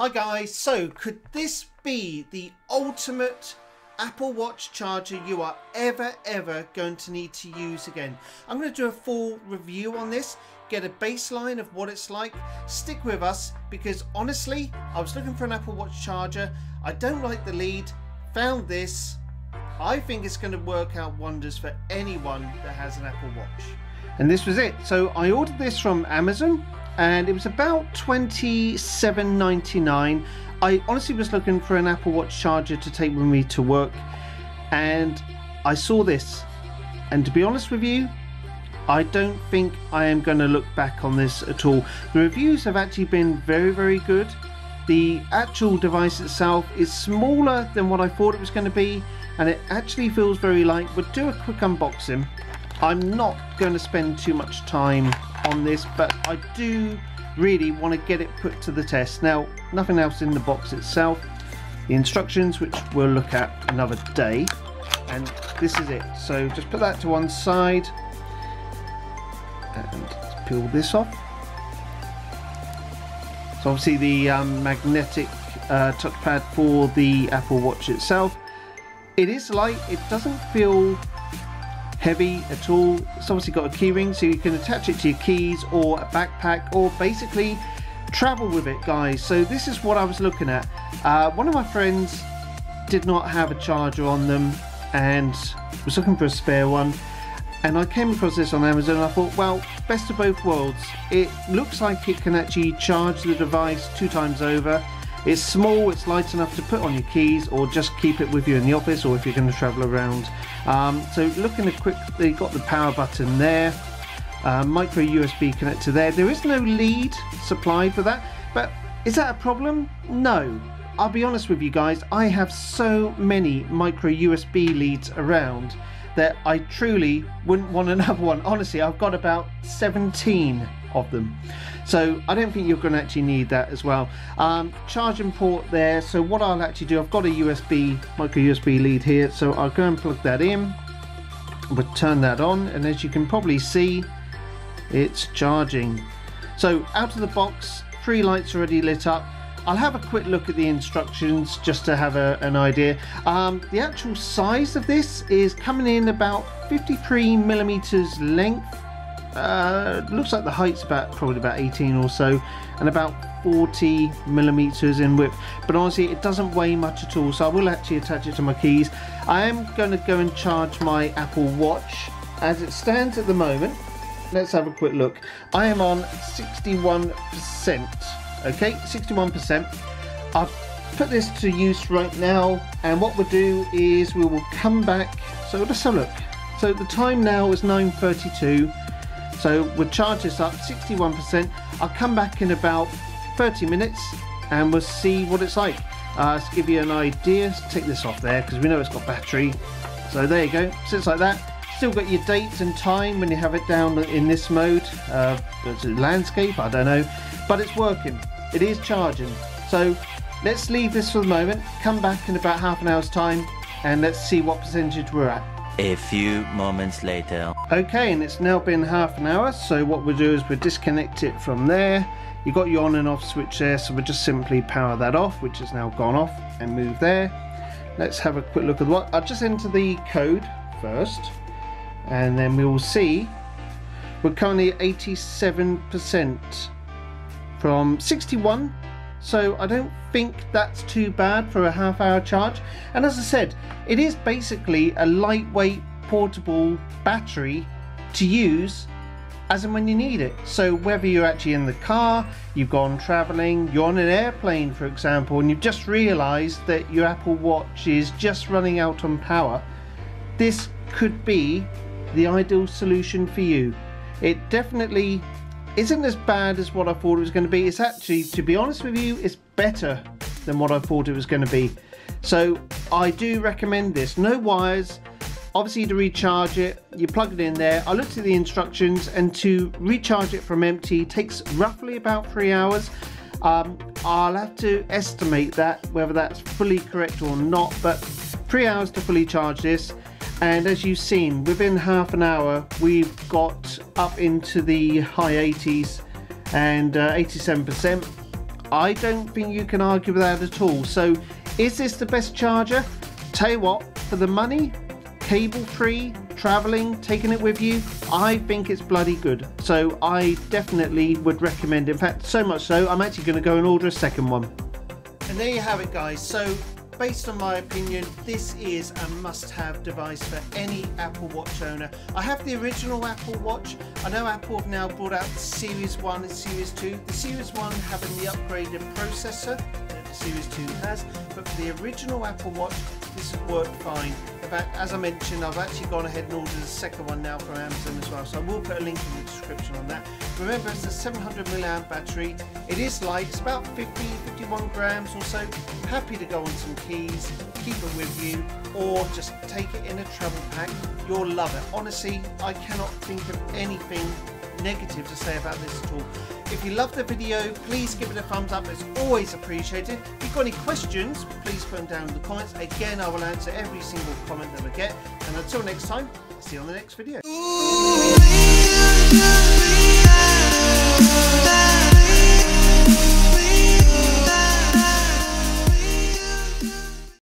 Hi guys, so could this be the ultimate Apple Watch charger you are ever going to need to use again? I'm going to do a full review on this, get a baseline of what it's like. Stick with us because honestly, I was looking for an Apple Watch charger. I don't like the lead, found this. I think it's going to work out wonders for anyone that has an Apple Watch. And this was it. So I ordered this from Amazon and it was about $27.99. I honestly was looking for an Apple Watch charger to take with me to work and I saw this, and to be honest with you, I don't think I am going to look back on this at all. The reviews have actually been very good. The actual device itself is smaller than what I thought it was going to be and it actually feels very light. We'll do a quick unboxing. I'm not going to spend too much time on this, but I do really want to get it put to the test. Now, nothing else in the box itself. The instructions, which we'll look at another day, and this is it. So just put that to one side and peel this off. So obviously the magnetic touchpad for the Apple Watch itself. It is light, it doesn't feel heavy at all. It's obviously got a key ring, so you can attach it to your keys or a backpack or basically travel with it, guys. So this is what I was looking at. One of my friends did not have a charger on them and was looking for a spare one, and I came across this on Amazon and I thought, well, best of both worlds. It looks like it can actually charge the device 2 times over. It's small, it's light enough to put on your keys or just keep it with you in the office or if you're going to travel around. So looking at quick, they've got the power button there, micro USB connector there. There is no lead supplied for that, but is that a problem? No. I'll be honest with you guys, I have so many micro USB leads around that I truly wouldn't want another one. Honestly, I've got about 17 of them, so I don't think you're going to actually need that as well. Charging port there, so what I'll actually do, I've got a micro USB lead here, so I'll go and plug that in. We'll turn that on and as you can probably see, it's charging. So out of the box, 3 lights already lit up. I'll have a quick look at the instructions just to have an idea. The actual size of this is coming in about 53mm length. Looks like the height's about probably 18 or so, and about 40mm in width. But honestly, it doesn't weigh much at all, so I will actually attach it to my keys. I am going to go and charge my Apple Watch as it stands at the moment. Let's have a quick look. I am on 61%. Okay, 61%. I've put this to use right now, and what we'll do is we will come back. So let's have a look. So the time now is 9:32. So we'll charge this up 61%. I'll come back in about 30 minutes and we'll see what it's like. To give you an idea, let's take this off there because we know it's got battery. So there you go, sits like that. Still got your dates and time when you have it down in this mode. Landscape, I don't know, but it's working, it is charging. So let's leave this for the moment, come back in about half an hour's time and let's see what percentage we're at. A few moments later. Okay, and it's now been half an hour, so what we'll do is we'll disconnect it from there. You've got your on and off switch there, so we'll just simply power that off, which has now gone off, and move there. Let's have a quick look at what I'll just enter the code first. And then we will see we're currently at 87% from 61, so I don't think that's too bad for a half-hour charge. And as I said, it is basically a lightweight portable battery to use as and when you need it. So whether you're actually in the car, you've gone traveling, you're on an airplane for example, and you've just realized that your Apple Watch is just running out on power, this could be the ideal solution for you. It definitely isn't as bad as what I thought it was going to be. It's actually, to be honest with you, it's better than what I thought it was going to be. So I do recommend this. No wires, obviously to recharge it, you plug it in there. I looked at the instructions, and to recharge it from empty takes roughly about 3 hours. I'll have to estimate that, whether that's fully correct or not, but 3 hours to fully charge this. And as you've seen, within half an hour, we've got up into the high 80s and 87%. I don't think you can argue with that at all. So is this the best charger? Tell you what, for the money, cable free, traveling, taking it with you, I think it's bloody good. So I definitely would recommend, in fact so much so I'm actually going to go and order a second one. And there you have it guys, so based on my opinion, this is a must-have device for any Apple Watch owner. I have the original Apple Watch. I know Apple have now brought out the Series 1 and Series 2. The Series 1 having the upgraded processor that the Series 2 has, but for the original Apple Watch, this has worked fine. In fact, as I mentioned, I've actually gone ahead and ordered a second one now from Amazon as well, so I will put a link in the description on that. Remember, it's a 700mAh battery. It is light, it's about 51 grams or so. Happy to go on some keys, keep it with you, or just take it in a travel pack. You'll love it. Honestly, I cannot think of anything negative to say about this at all. If you loved the video, please give it a thumbs up, it's always appreciated. If you've got any questions, please put them down in the comments. Again, I will answer every single comment that I get. And until next time, see you on the next video.